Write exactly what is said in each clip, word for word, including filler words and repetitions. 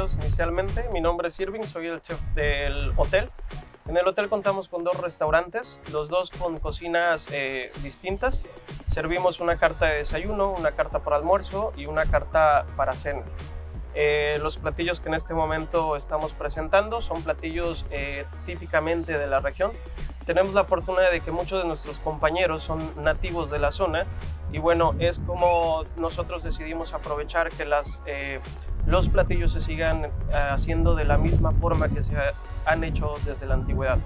videos inicialmente. Mi nombre es Irving, soy el chef del hotel. En el hotel contamos con dos restaurantes, los dos con cocinas eh, distintas. Servimos una carta de desayuno, una carta para almuerzo y una carta para cena. Eh, los platillos que en este momento estamos presentando son platillos eh, típicamente de la región. Tenemos la fortuna de que muchos de nuestros compañeros son nativos de la zona y bueno, es como nosotros decidimos aprovechar que las, eh, los platillos se sigan haciendo de la misma forma que se han hecho desde la antigüedad.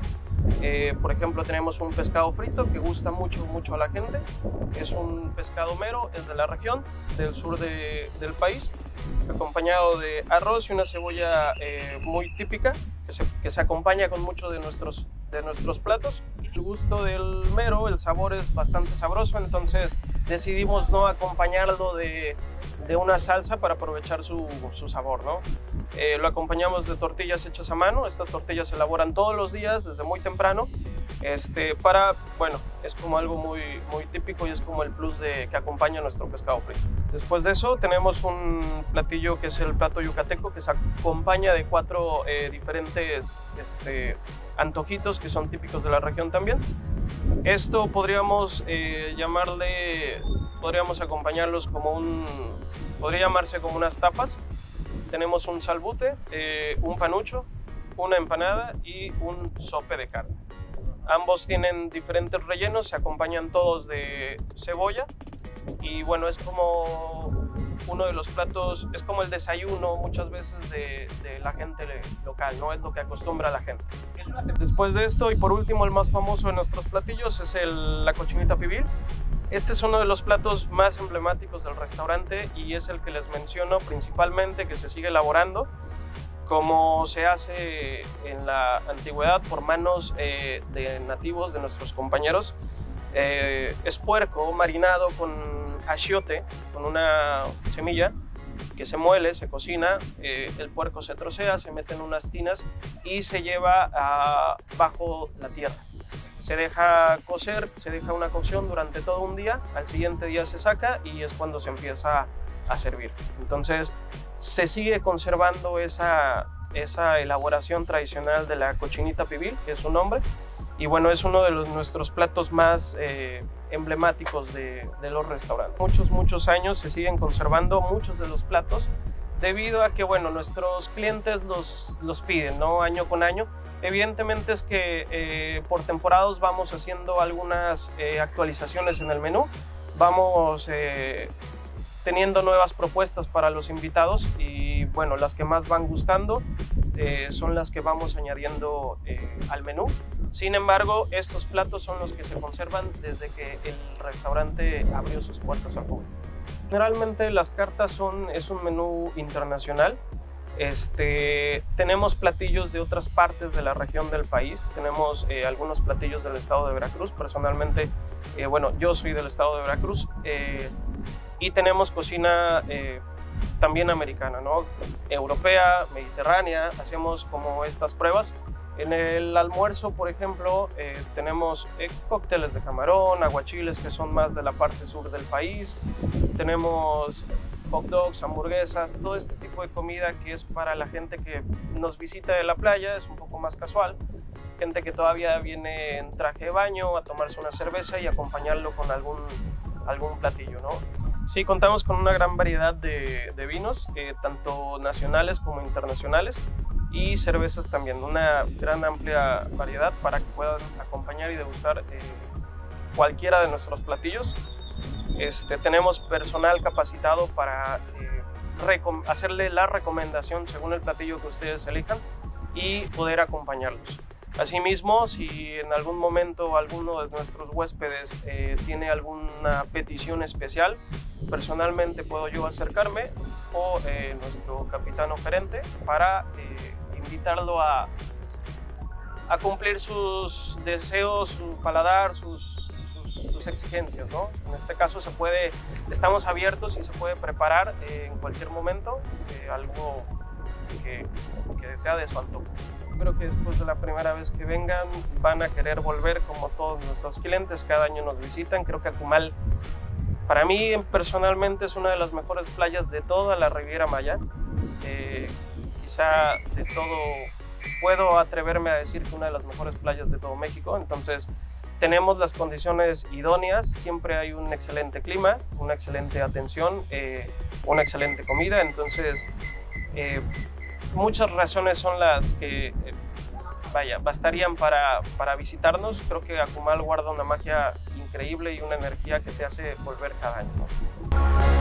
Eh, por ejemplo, tenemos un pescado frito que gusta mucho, mucho a la gente. Es un pescado mero, es de la región, del sur de, del país, acompañado de arroz y una cebolla eh, muy típica que se, que se acompaña con muchos de nuestros de nuestros platos. El gusto del mero, el sabor es bastante sabroso, entonces decidimos no acompañarlo de, de una salsa para aprovechar su, su sabor, ¿no? Eh, lo acompañamos de tortillas hechas a mano. Estas tortillas se elaboran todos los días desde muy temprano. Este, para, bueno, es como algo muy, muy típico y es como el plus de, que acompaña nuestro pescado frito. Después de eso tenemos un platillo que es el plato yucateco, que se acompaña de cuatro eh, diferentes este, antojitos que son típicos de la región también. Esto podríamos eh, llamarle, podríamos acompañarlos como un, podría llamarse como unas tapas. Tenemos un salbute, eh, un panucho, una empanada y un sope de carne. Ambos tienen diferentes rellenos, se acompañan todos de cebolla y bueno, es como uno de los platos, es como el desayuno muchas veces de, de la gente local, ¿no? Es lo que acostumbra a la gente. Después de esto y por último, el más famoso de nuestros platillos es el, la cochinita pibil. Este es uno de los platos más emblemáticos del restaurante y es el que les menciono principalmente que se sigue elaborando, como se hace en la antigüedad por manos eh, de nativos, de nuestros compañeros. Eh, es puerco marinado con achiote, con una semilla que se muele, se cocina, eh, el puerco se trocea, se mete en unas tinas y se lleva a, bajo la tierra. Se deja cocer, se deja una cocción durante todo un día, al siguiente día se saca y es cuando se empieza a servir. Entonces se sigue conservando esa, esa elaboración tradicional de la cochinita pibil, que es su nombre, y bueno, es uno de los, nuestros platos más eh, emblemáticos de, de los restaurantes. Muchos, muchos años se siguen conservando muchos de los platos, debido a que, bueno, nuestros clientes los, los piden, ¿no? Año con año. Evidentemente es que eh, por temporadas vamos haciendo algunas eh, actualizaciones en el menú, vamos eh, teniendo nuevas propuestas para los invitados y, bueno, las que más van gustando eh, son las que vamos añadiendo eh, al menú. Sin embargo, estos platos son los que se conservan desde que el restaurante abrió sus puertas al público. Generalmente las cartas son, es un menú internacional. Este, tenemos platillos de otras partes de la región del país. Tenemos eh, algunos platillos del estado de Veracruz. Personalmente, eh, bueno, yo soy del estado de Veracruz. Eh, y tenemos cocina eh, también americana, ¿no? Europea, mediterránea. Hacemos como estas pruebas. En el almuerzo, por ejemplo, eh, tenemos eh, cócteles de camarón, aguachiles que son más de la parte sur del país. Tenemos hot dogs, hamburguesas, todo este tipo de comida que es para la gente que nos visita de la playa, es un poco más casual. Gente que todavía viene en traje de baño a tomarse una cerveza y acompañarlo con algún, algún platillo, ¿no? Sí, contamos con una gran variedad de, de vinos, eh, tanto nacionales como internacionales, y cervezas también, una gran amplia variedad para que puedan acompañar y degustar eh, cualquiera de nuestros platillos. Este, tenemos personal capacitado para eh, hacerle la recomendación según el platillo que ustedes elijan y poder acompañarlos. Asimismo, si en algún momento alguno de nuestros huéspedes eh, tiene alguna petición especial, personalmente puedo yo acercarme o eh, nuestro capitán o gerente para eh, invitarlo a, a cumplir sus deseos, su paladar, sus, sus, sus exigencias, ¿no? En este caso se puede, estamos abiertos y se puede preparar eh, en cualquier momento eh, algo que, que desea de su antojo. Creo que después de la primera vez que vengan van a querer volver, como todos nuestros clientes cada año nos visitan. Creo que Acumal, para mí personalmente, es una de las mejores playas de toda la Riviera Maya. Eh, quizá de todo, puedo atreverme a decir que una de las mejores playas de todo México. Entonces tenemos las condiciones idóneas, siempre hay un excelente clima, una excelente atención, eh, una excelente comida. Entonces eh, muchas razones son las que eh, vaya, bastarían para, para visitarnos. Creo que Akumal guarda una magia increíble y una energía que te hace volver cada año.